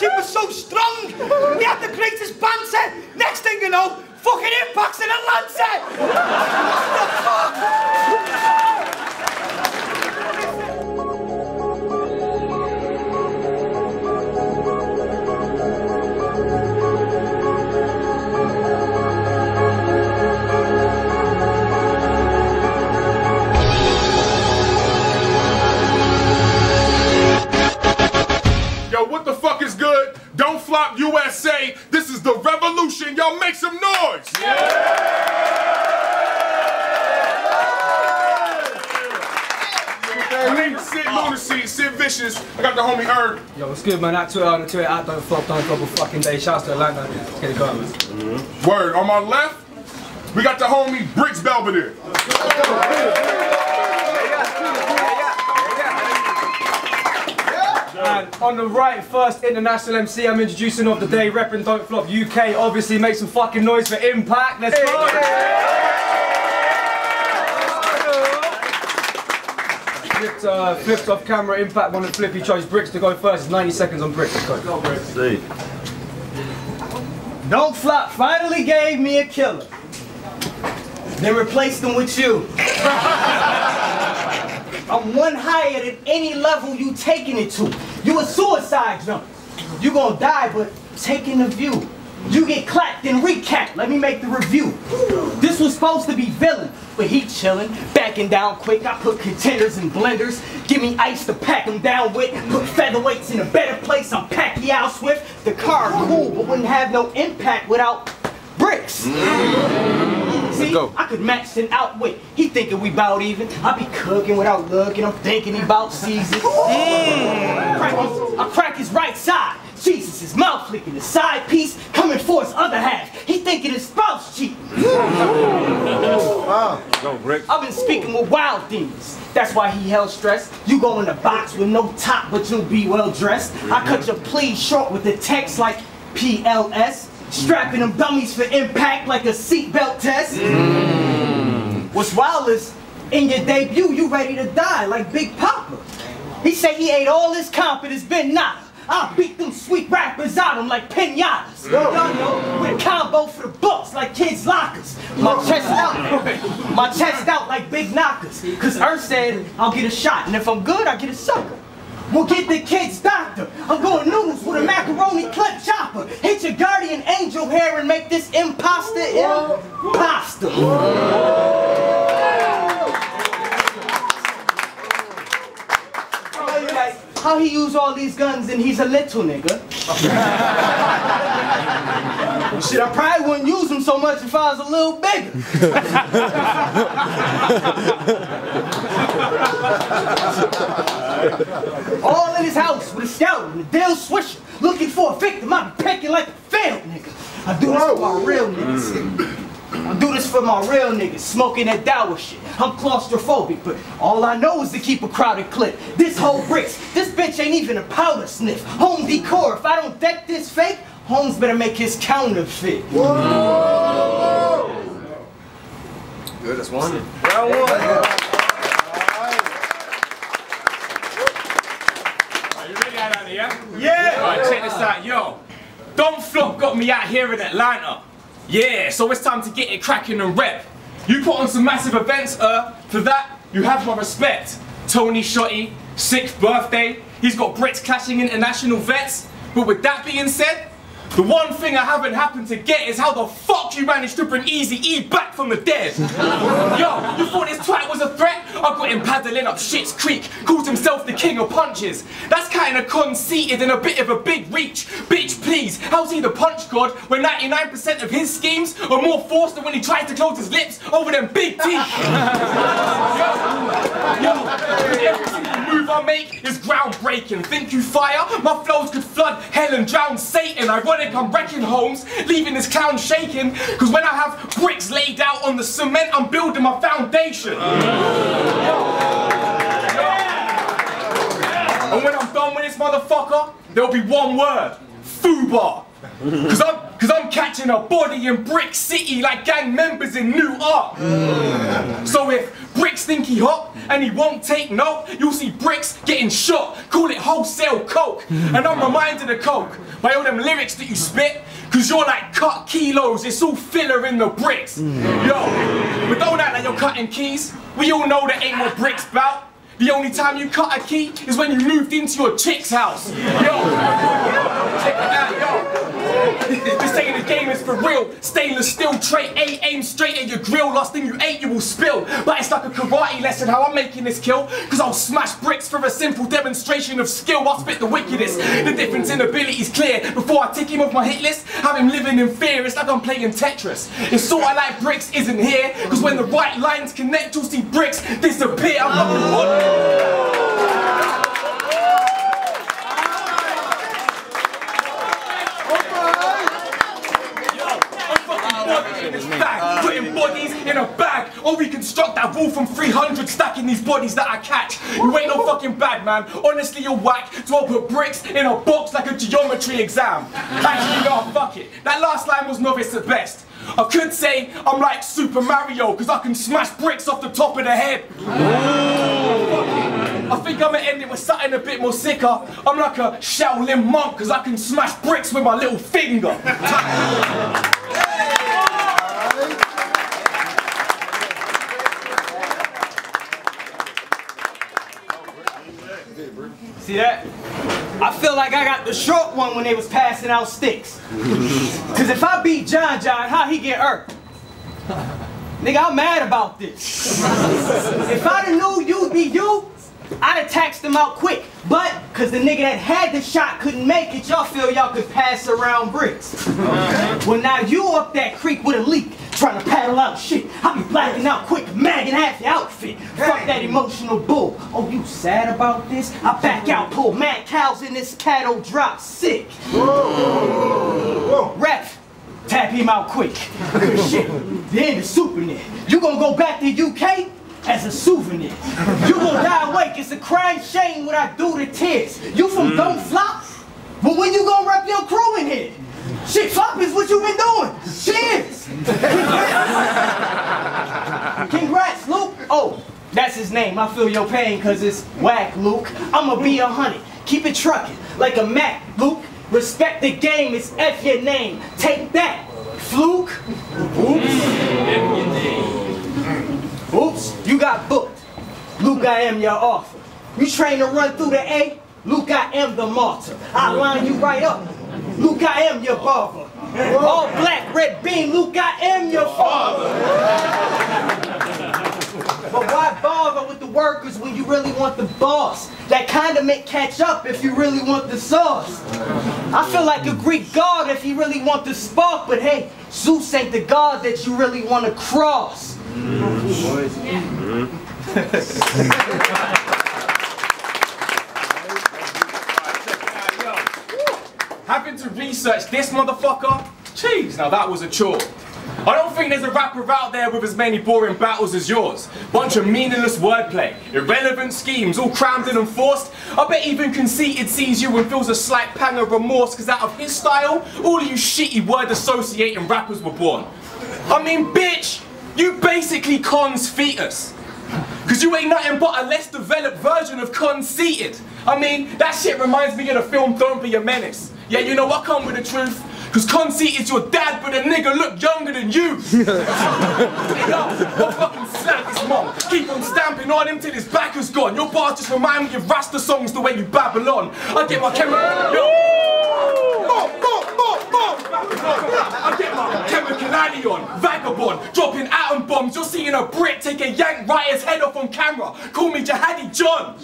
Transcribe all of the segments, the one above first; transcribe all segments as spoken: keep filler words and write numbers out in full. because it was so strong. We had the greatest banter. Next thing you know, fucking Impact's in a Lancer. What the fuck? What the fuck is good? Don't Flop U S A. This is the revolution. Y'all make some noise. Yeah. My name is Sid Lunacy, Sid Vicious. I got the homie Erg. Yo, what's good, man? Not too out and too out. Don't flop, don't flop a fucking day. Shouts to Atlanta. Let's get it going, man. Mm-hmm. Word. On my left, we got the homie Brixx Belvedere. And on the right, first international M C I'm introducing of the day, repping Don't Flop U K. Obviously, make some fucking noise for Impact. Let's go! Flipped, uh, flipped off camera, Impact wanted to flip. He chose Brixx to go first. It's ninety seconds on Brixx. Let's go, Brixx. Don't Flop finally gave me a killer, then replaced them with you. I'm one higher than any level you taking it to. You a suicide jump. You gonna die, but taking the view. You get clapped and recap. Let me make the review. This was supposed to be villain, but he chillin', backing down quick. I put contenders in blenders. Give me ice to pack them down with. Put featherweights in a better place. I'm Pacquiao Swift. The car cool, but wouldn't have no impact without Brixx. See, I could match and outwit. He thinking we bout even. I be cooking without looking. I'm thinking he bout season. Mm. I crack his right side. Jesus, his mouth flicking. The side piece coming for his other half. He thinking his spouse cheating. Wow. I've been speaking with wild demons. That's why he held stress. You go in the box with no top, but you'll be well dressed. I cut your pleas short with the text like P L S. Strapping them dummies for impact like a seatbelt test. Mm. What's wild is, in your debut, you ready to die like Big Papa. He said he ate all his comp, it has been nada. I beat them sweet rappers out them like pinatas. Mm. With a combo for the books like kids' lockers. My chest out, my chest out like big knockers. Cause Earth said, I'll get a shot, and if I'm good, I get a sucker. We'll get the kid's doctor. I'm going noodles with a macaroni clip chopper. Hit your guardian angel hair and make this imposter imposter. How you like, how he use all these guns and he's a little nigga? Shit, I probably wouldn't use them so much if I was a little bigger. All in his house with a scout and a deal swisher. Looking for a victim, I be pecking like a failed nigga. I do this for my real niggas. Mm. I do this for my real niggas, smoking that dour shit. I'm claustrophobic, but all I know is to keep a crowded clip. This whole Brixx, this bitch ain't even a powder sniff. Home decor, if I don't deck this fake, Holmes better make his counterfeit. Whoa! Good, that's one. Round one. Yeah. Yeah? Yeah! Alright, check this out, yo. Don't Flop got me out here in Atlanta. Yeah, so it's time to get it cracking and rep. You put on some massive events, uh, for that, you have my respect. Tony Shotty, sixth birthday, he's got Brits clashing international vets. But with that being said, the one thing I haven't happened to get is how the fuck you managed to bring Eazy-E back from the dead. Yo, you thought this twat was a threat? I got him paddling up Shit's Creek, called himself the king of punches. That's kinda conceited and a bit of a big reach. Bitch please, how's he the punch god when ninety-nine percent of his schemes are more forced than when he tries to close his lips over them big teeth? Yo, yo, every single move I make is groundbreaking. Think you fire? My flows could flood hell and drown Satan. Ironic I'm wrecking homes, leaving this clown shaking. Cause when I have Brixx laid out on the cement, I'm building my foundation. And when I'm done with this motherfucker, there'll be one word: FUBAR. Cause I'm Cause I'm catching a body in Brixx City like gang members in New York. Mm. So if Brixx think he hot and he won't take no, you'll see Brixx getting shot. Call it wholesale coke. And I'm reminded of coke by all them lyrics that you spit. Cause you're like cut kilos, it's all filler in the bricks. Mm. Yo, but don't act like you're cutting keys. We all know that ain't what Brixx bout. The only time you cut a key is when you moved into your chick's house. Yo, check it out, yo. This ain't a game, it's for real. Stainless steel tray, A, aim straight at your grill. Last thing you ate, you will spill. But it's like a karate lesson how I'm making this kill. Cause I'll smash bricks for a simple demonstration of skill. I'll spit the wickedest. The difference in ability's clear. Before I tick him off my hit list, have him living in fear. It's like I'm playing Tetris. It's sort of like Brixx isn't here. Cause when the right lines connect, you'll see bricks disappear. I'm not the one. Bodies in a bag, or reconstruct that wall from three hundred stacking these bodies that I catch. You ain't no fucking bad, man. Honestly, you're whack. So I'll put bricks in a box like a geometry exam. Actually, no, fuck it. That last line was novice at best. I could say I'm like Super Mario, because I can smash bricks off the top of the head. Oh, I think I'm going to end it with something a bit more sicker. I'm like a Shaolin monk, because I can smash bricks with my little finger. See that? I feel like I got the short one when they was passing out sticks. Cause if I beat John John, how he get irked? Nigga, I'm mad about this. If I knew you'd be you, I'd have taxed him out quick. But cause the nigga that had the shot couldn't make it, y'all feel y'all could pass around bricks. Well now you up that creek with a leak, trying to paddle out shit. I be blacking out quick, magging half your outfit. Hey. Fuck that emotional bull. Oh, you sad about this? I back out, pull mad cows in this cattle drop sick. Rep, tap him out quick. Good shit. Then the souvenir. You gonna go back to U K? As a souvenir. You gonna die awake. It's a crying shame what I do to tears. You from mm. Don't Flop? But when you gonna rep your crew in here? Shit, flop is what you been doing. Cheers! Congrats. Congrats, Luke. Oh, that's his name. I feel your pain, cause it's whack, Luke. I'ma be a hundred. Keep it trucking like a Mac, Luke. Respect the game. It's F your name. Take that, fluke. Oops. Oops. You got booked. Luke, I am your author. You train to run through the A? Luke, I am the martyr. I line you right up. Luke, I am your barber. All black, red bean, Luke, I am your father. But why bother with the workers when you really want the boss? That condiment catch up if you really want the sauce. I feel like a Greek god if you really want the spark, but hey, Zeus ain't the god that you really want to cross. Mm-hmm. Having to research this motherfucker? Jeez, now that was a chore. I don't think there's a rapper out there with as many boring battles as yours. Bunch of meaningless wordplay, irrelevant schemes, all crammed in and forced. I bet even Conceited sees you and feels a slight pang of remorse, cause out of his style, all of you shitty word associating rappers were born. I mean, bitch, you basically Con's fetus. Cause you ain't nothing but a less developed version of Conceited. I mean, that shit reminds me of the film Don't Be a Menace. Yeah, you know I come with the truth. Cause Conceited's your dad, but a nigga look younger than you. Yo, fucking slap his mum. Keep on stamping on him till his back is gone. Your bars just remind me of Rasta songs the way you babble on. I get my chemical. Yo. I get my chemical alley on, vagabond, dropping atom bombs. You're seeing a Brit take a yank rider's head off on camera. Call me Jihadi John.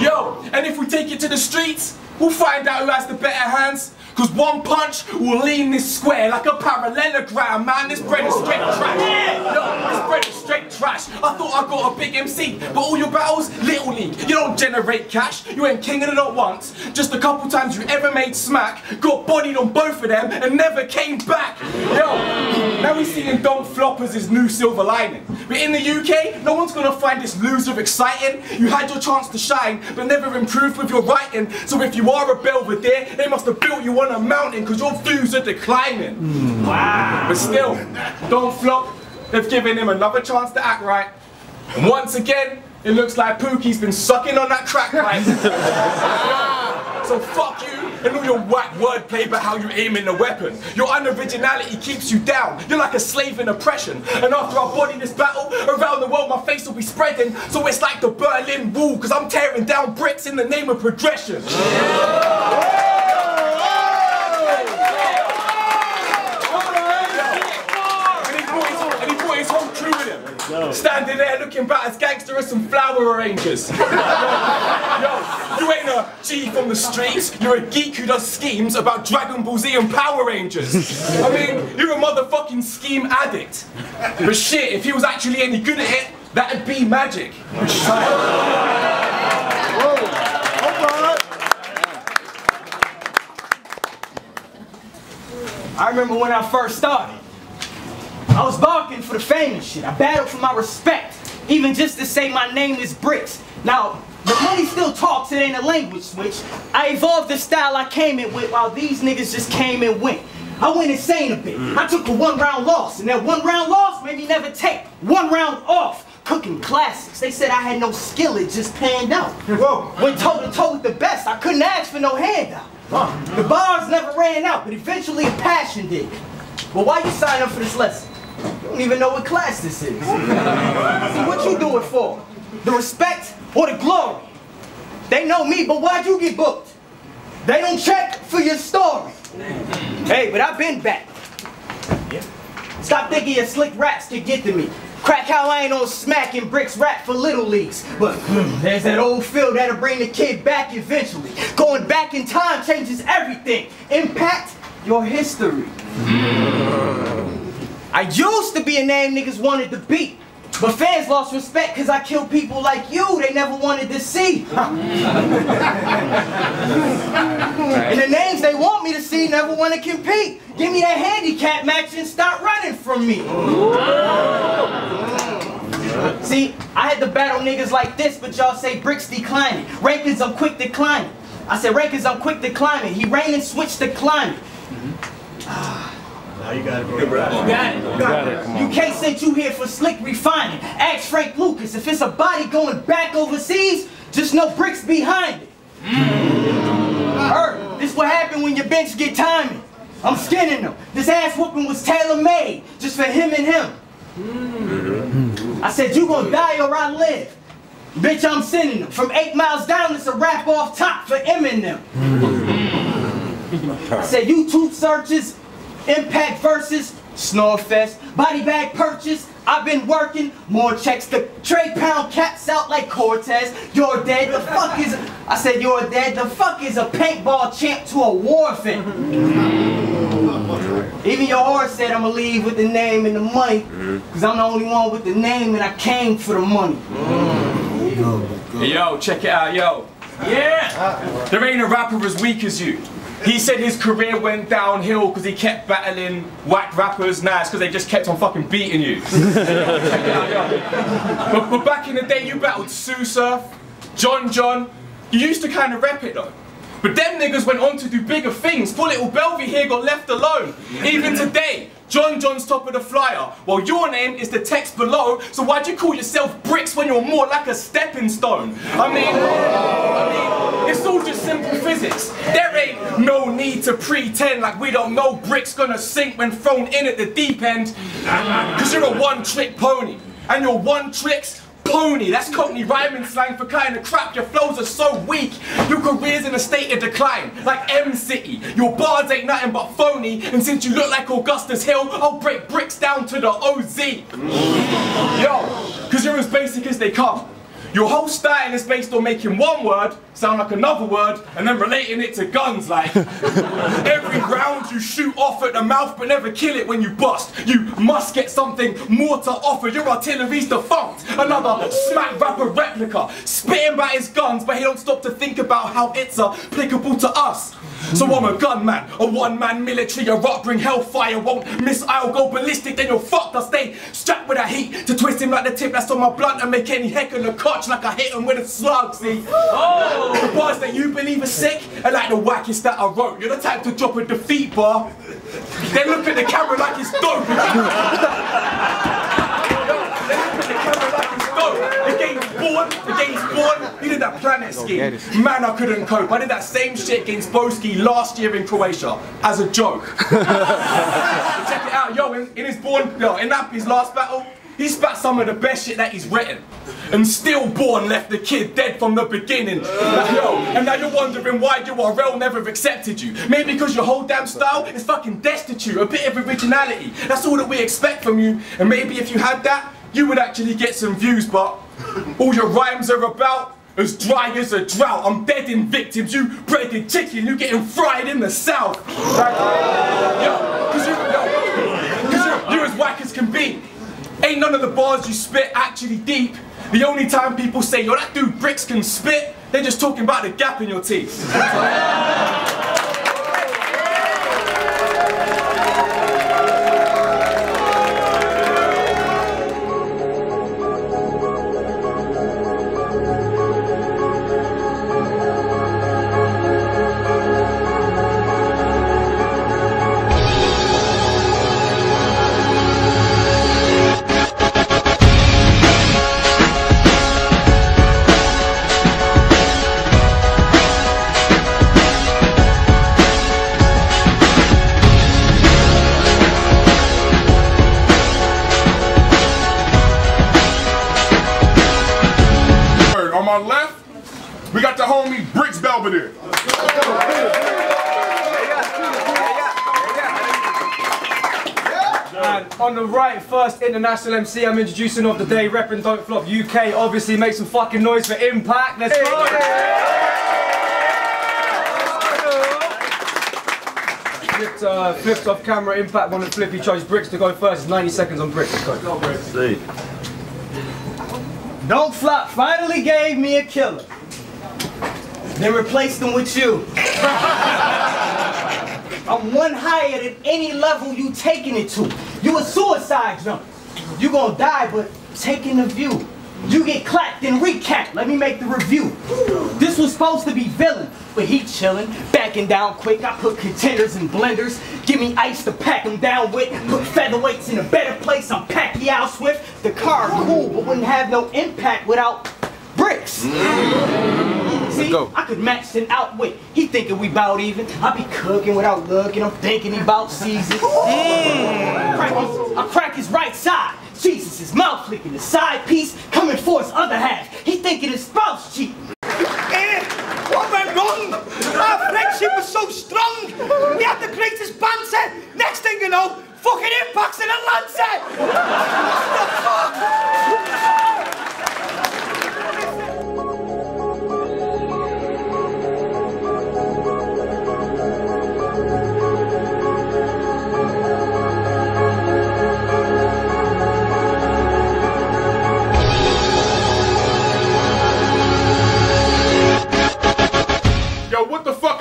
Yo, and if we take it to the streets, we'll find out who has the better hands. Cause one punch will lean this square like a parallelogram, man. This bread is straight trash. Yeah. Yo, this bread is straight trash. I thought I got a big M C, but all your battles, little league. You don't generate cash, you ain't king of it not once. Just a couple times you ever made smack, got bodied on both of them and never came back. Yo, now we seeing Don't Flop as his new silver lining. But in the U K, no one's gonna find this loser exciting. You had your chance to shine, but never improved with your writing. So if you are a Belvedere, they must have built you on on a mountain because your views are declining. Mm. Wow. But still, Don't Flop. They've given him another chance to act right. And once again, it looks like Pookie's been sucking on that crack pipe. So fuck you and all your whack wordplay about how you aim in the weapon. Your unoriginality keeps you down. You're like a slave in oppression. And after I body this battle, around the world my face will be spreading. So it's like the Berlin Wall, cause I'm tearing down bricks in the name of progression. Yeah. Standing there looking back as gangster as some flower arrangers. yo, yo, you ain't a G from the streets, you're a geek who does schemes about Dragon Ball Z and Power Rangers. I mean, you're a motherfucking scheme addict. But shit, if he was actually any good at it, that'd be magic. I remember when I first started. I was barking for the fame and shit. I battled for my respect. Even just to say my name is Brixx. Now, the money still talks, it ain't a language switch. I evolved the style I came in with while these niggas just came and went. I went insane a bit. I took a one round loss, and that one round loss made me never take one round off. Cooking classics. They said I had no skill, it just panned out. Whoa. Went toe to toe with the best. I couldn't ask for no handout. Huh. The bars never ran out, but eventually a passion did. But why you sign up for this lesson? You don't even know what class this is. So what you do it for? The respect or the glory? They know me, but why'd you get booked? They don't check for your story. Hey, but I've been back. Stop thinking your slick raps could get to me. Crack how I ain't on smack and Brixx rap for little leagues. But mm, there's that old feel that'll bring the kid back eventually. Going back in time changes everything. Impact your history. I used to be a name niggas wanted to beat, but fans lost respect cause I killed people like you they never wanted to see. And the names they want me to see never want to compete. Give me that handicap match and stop running from me. See, I had to battle niggas like this, but y'all say Brixx declining. Rankins, I'm quick declining. I said Rankins, I'm quick declining. He reigned and switched to climbing. Now you got it, bro. You got it. You got it. U K sent you here for slick refining. Ask Frank Lucas. If it's a body going back overseas, just know Brixx behind it. Mm. Earth, this what happen when your bench get timing. I'm skinning them. This ass whooping was tailor-made just for him and him. Mm. I said, you gonna die or I live. Bitch, I'm sending them. From eight miles down, it's a rap off top for Eminem. Mm. I said, YouTube searches, Impact versus Snorefest, body bag purchase. I've been working more checks. The trade pound caps out like Cortez. You're dead. The fuck is? I said you're dead. The fuck is a paintball champ to a war fan? Even your horse said I'ma leave with the name and the money, cause I'm the only one with the name and I came for the money. Hey, yo, check it out, yo. Yeah. There ain't a rapper as weak as you. He said his career went downhill because he kept battling whack rappers. Nah, it's because they just kept on fucking beating you. but, but back in the day, you battled Sue Surf, John John. You used to kind of rep it though. But them niggas went on to do bigger things. Poor little Belvedere got left alone. Even today, John John's top of the flyer. Well, your name is the text below, so why'd you call yourself Brixx when you're more like a stepping stone? I mean, I mean, it's all just simple physics. There ain't no need to pretend like we don't know Brixx gonna sink when thrown in at the deep end. Cause you're a one-trick pony, and your one tricks pony. That's Cockney rhyming slang for kind of crap. Your flows are so weak. Your career's in a state of decline, like M City. Your bars ain't nothing but phony. And since you look like Augustus Hill, I'll break Brixx down to the O Z. Yo, cause you're as basic as they come. Your whole style is based on making one word sound like another word and then relating it to guns like every round you shoot off at the mouth but never kill it when you bust. You must get something more to offer. Your artillery's defunct. Another smack rapper replica spitting about his guns but he don't stop to think about how it's applicable to us. So I'm a gunman, a one-man military, a rock, bring hellfire, won't miss, I'll go ballistic, then you're fucked. I'll stay strapped with that heat to twist him like the tip that's on my blunt and make any heckler cut. touch like I hit them with a slug, see? Oh! The bars that you believe are sick are like the wackest that I wrote. You're the type to drop a defeat bar, then look at the camera like it's dope. They look at the camera like it's dope. The game's born, the game's born. You did that planet scheme. Man, I couldn't cope. I did that same shit against Boski last year in Croatia, as a joke. Check it out, yo, in, in his born, yo, in that, his last battle, he spat some of the best shit that he's written. And stillborn left the kid dead from the beginning. Like, yo, and now you're wondering why U R L never accepted you. Maybe because your whole damn style is fucking destitute, a bit of originality. That's all that we expect from you. And maybe if you had that, you would actually get some views, but all your rhymes are about as dry as a drought. I'm bedding victims, you breaded chicken, you getting fried in the south. Like, yo, because you, yo, you're as whack as can be. Ain't none of the bars you spit actually deep. The only time people say, yo, that dude Brixx can spit, they're just talking about the gap in your teeth. On my left, we got the homie Brixx Belvedere. And on the right, first international M C I'm introducing of the day, repping Don't Flop U K. Obviously, make some fucking noise for Impact. Let's go! Flipped, uh, flipped off camera, Impact wanted Flippy, chose Brixx to go first. It's ninety seconds on Brixx. Let's go, Brixx. Don't Flop finally gave me a killer, then replaced him with you. I'm one higher than any level you taking it to. You a suicide jump. You gonna die, but taking the view. You get clapped and recapped. Let me make the review. This was supposed to be villain, but he chillin', backing down quick. I put contenders in blenders. Give me ice to pack them down with. Put featherweights in a better place. I'm Pacquiao Swift. The car cool, but wouldn't have no impact without Brixx. Mm. See, go. I could match and outwit. He thinking we bout even. I be cooking without looking. I'm thinking he bout season. Mm. I crack his right side. Jesus, his mouth flicking, the side piece coming for his other half. He thinking his spouse cheating. Eh, what went wrong? Our friendship was so strong. We had the greatest banter. Next thing you know, fucking Impact's in a Lancet. What the fuck?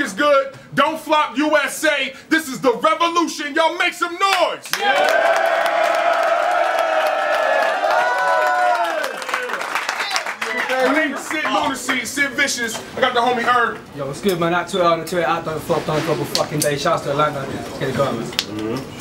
U S A, this is the revolution. Y'all make some noise. Yeah. My name's Sid Lunacy, Sid Vicious. I got the homie Herb. Yo, what's good, man? At Twitter, on the Twitter, at Don't Flop, Don't Flop a fucking day. Shouts to Atlanta. Let's get it going, man. Mm-hmm.